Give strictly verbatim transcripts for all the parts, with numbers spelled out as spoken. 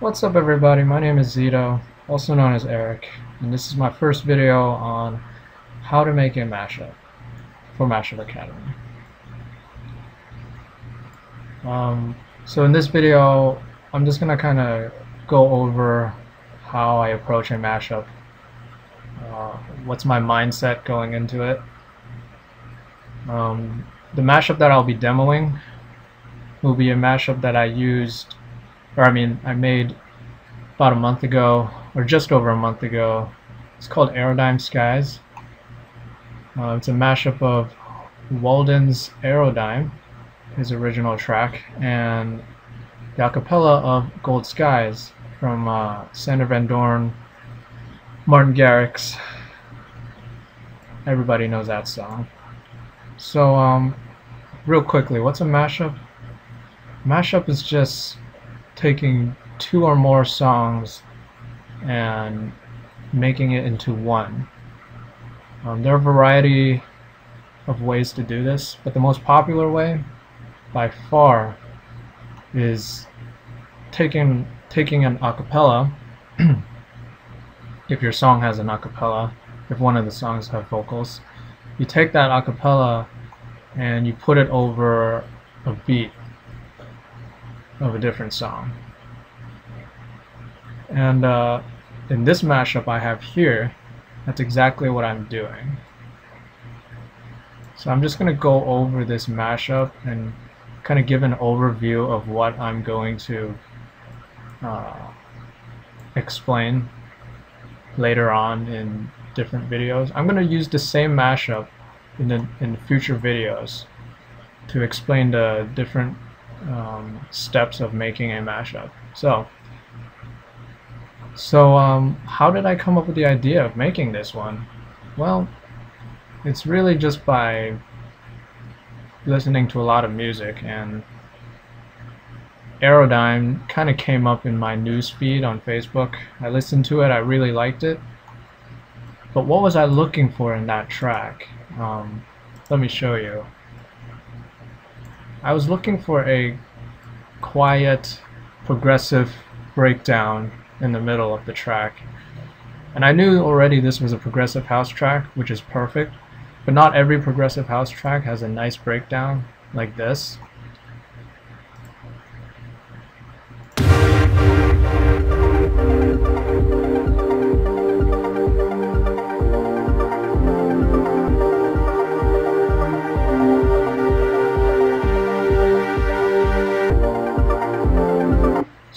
What's up everybody, my name is Zito, also known as Eric, and this is my first video on how to make a mashup for Mashup Academy. Um, so in this video I'm just going to kind of go over how I approach a mashup, uh, what's my mindset going into it. Um, the mashup that I'll be demoing will be a mashup that I used Or I mean, I made about a month ago, or just over a month ago. It's called Airodime Skies. Uh, it's a mashup of Walden's Airodime, his original track, and the acapella of Gold Skies from uh, Sander Van Doorn, Martin Garrix. Everybody knows that song. So, um, real quickly, what's a mashup? Mashup is just taking two or more songs and making it into one. Um, there are a variety of ways to do this, but the most popular way by far is taking taking an acapella if your song has an acapella, if one of the songs have vocals, you take that acapella and you put it over a beat of a different song. And uh, in this mashup I have here, that's exactly what I'm doing. So I'm just going to go over this mashup and kind of give an overview of what I'm going to uh, explain later on in different videos. I'm going to use the same mashup in the, in future videos to explain the different Um, steps of making a mashup. So, so um, how did I come up with the idea of making this one? Well, it's really just by listening to a lot of music, and Airodime kind of came up in my newsfeed on Facebook. I listened to it, I really liked it, but what was I looking for in that track? Um, let me show you. I was looking for a quiet, progressive breakdown in the middle of the track. And I knew already this was a progressive house track, which is perfect, but not every progressive house track has a nice breakdown like this.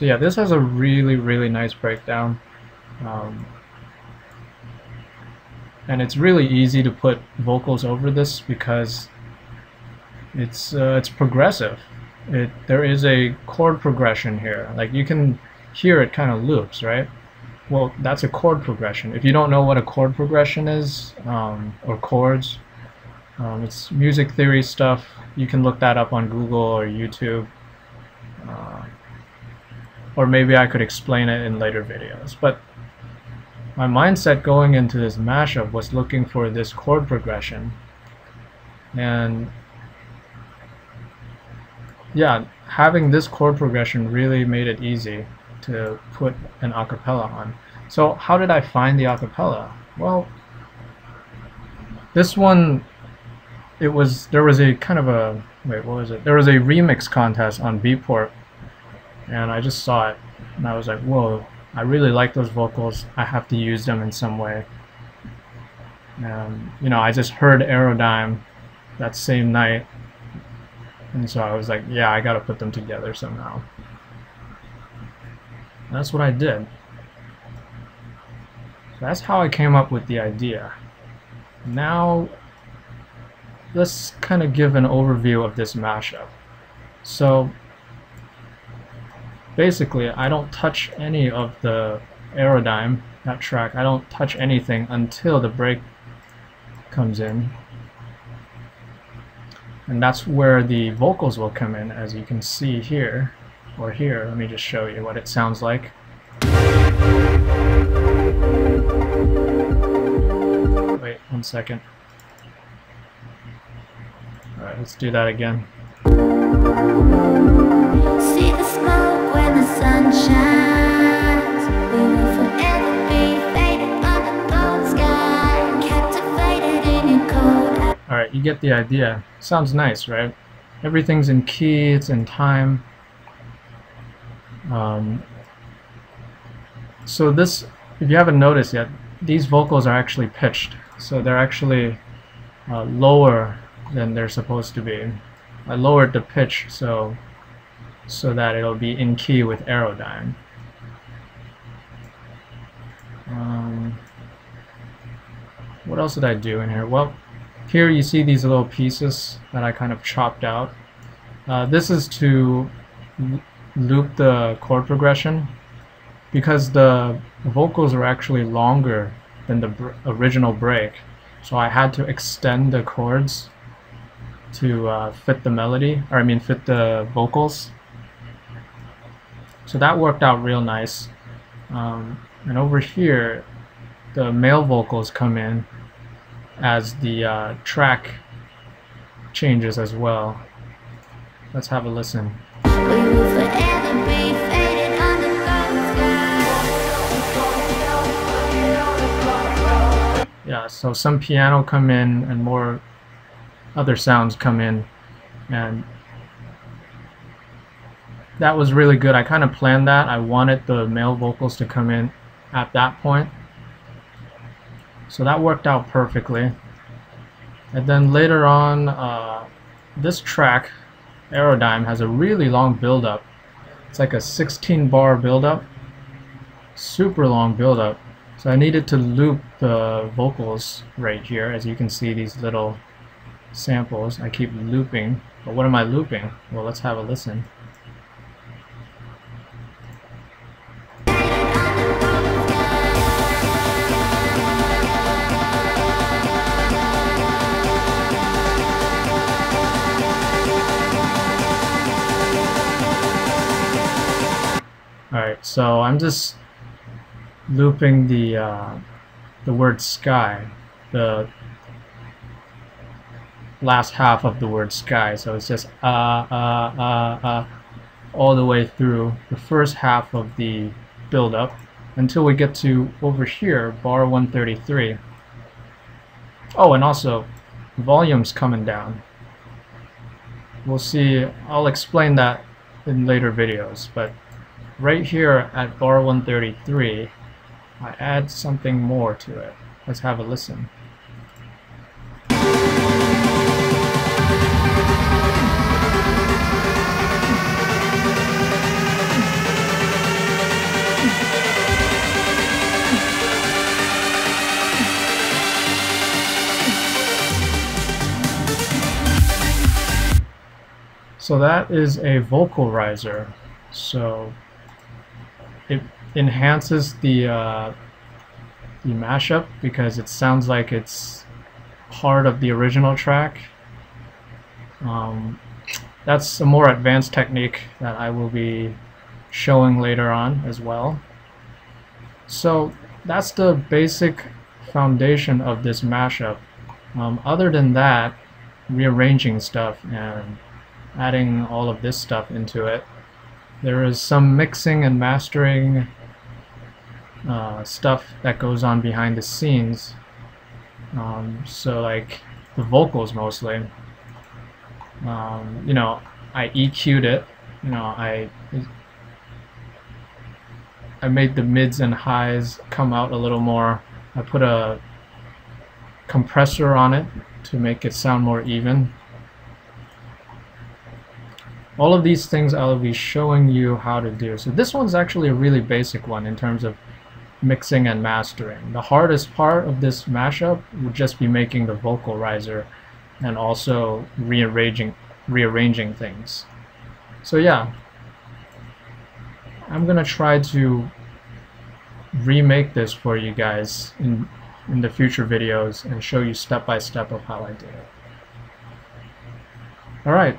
So yeah, this has a really, really nice breakdown, um, and it's really easy to put vocals over this because it's uh, it's progressive. It there is a chord progression here. Like, you can hear it kind of loops, right? Well, that's a chord progression. If you don't know what a chord progression is, um, or chords, um, it's music theory stuff. You can look that up on Google or YouTube. Uh, Or maybe I could explain it in later videos. But my mindset going into this mashup was looking for this chord progression. And yeah, having this chord progression really made it easy to put an acapella on. So how did I find the acapella? Well, this one, it was, there was a kind of a, wait, what was it? There was a remix contest on Beatport. And I just saw it, and I was like, whoa, I really like those vocals, I have to use them in some way. Um, you know, I just heard Airodime that same night, and so I was like, yeah, I gotta put them together somehow. And that's what I did. So that's how I came up with the idea. Now, let's kind of give an overview of this mashup. So, basically, I don't touch any of the Airodime, that track, I don't touch anything until the break comes in. And that's where the vocals will come in, as you can see here, or here. Let me just show you what it sounds like. Wait, one second. Alright, let's do that again. See the smoke when the sun shines. you get the idea. Sounds nice, right? Everything's in key, it's in time. Um, so this, if you haven't noticed yet, these vocals are actually pitched. So they're actually uh, lower than they're supposed to be. I lowered the pitch so so that it'll be in key with Airodime. Um, what else did I do in here? Well, here you see these little pieces that I kind of chopped out. Uh, this is to loop the chord progression, because the vocals are actually longer than the br original break, so I had to extend the chords to uh, fit the melody, or I mean fit the vocals. So that worked out real nice. Um, and over here the male vocals come in as the uh, track changes as well. Let's have a listen. We will forever be faded under gold skies. Yeah, so some piano come in and more other sounds come in, and that was really good. I kind of planned that. I wanted the male vocals to come in at that point, so that worked out perfectly. And then later on, uh, this track Airodime has a really long build-up. It's like a sixteen bar build-up, super long build-up. So I needed to loop the vocals right here. As you can see, these little samples I keep looping. But what am I looping? Well, let's have a listen. Alright, so I'm just looping the uh, the word sky, the last half of the word sky. So it's just uh, uh, uh, uh, all the way through the first half of the build up until we get to over here, bar one thirty-three. Oh, and also volume's coming down. We'll see, I'll explain that in later videos, but right here at bar one thirty-three, I add something more to it. Let's have a listen. So that is a vocal riser. So it enhances the uh, the mashup, because it sounds like it's part of the original track. Um, that's a more advanced technique that I will be showing later on as well. So that's the basic foundation of this mashup. Um, other than that, rearranging stuff and adding all of this stuff into it, there is some mixing and mastering uh, stuff that goes on behind the scenes. Um, so like the vocals mostly, um, you know, I E Q'd it, you know, I I made the mids and highs come out a little more. I put a compressor on it to make it sound more even. All of these things I'll be showing you how to do. So this one's actually a really basic one in terms of mixing and mastering. The hardest part of this mashup would just be making the vocal riser and also rearranging rearranging things. So yeah, I'm gonna try to remake this for you guys in in the future videos and show you step by step of how I did it. All right.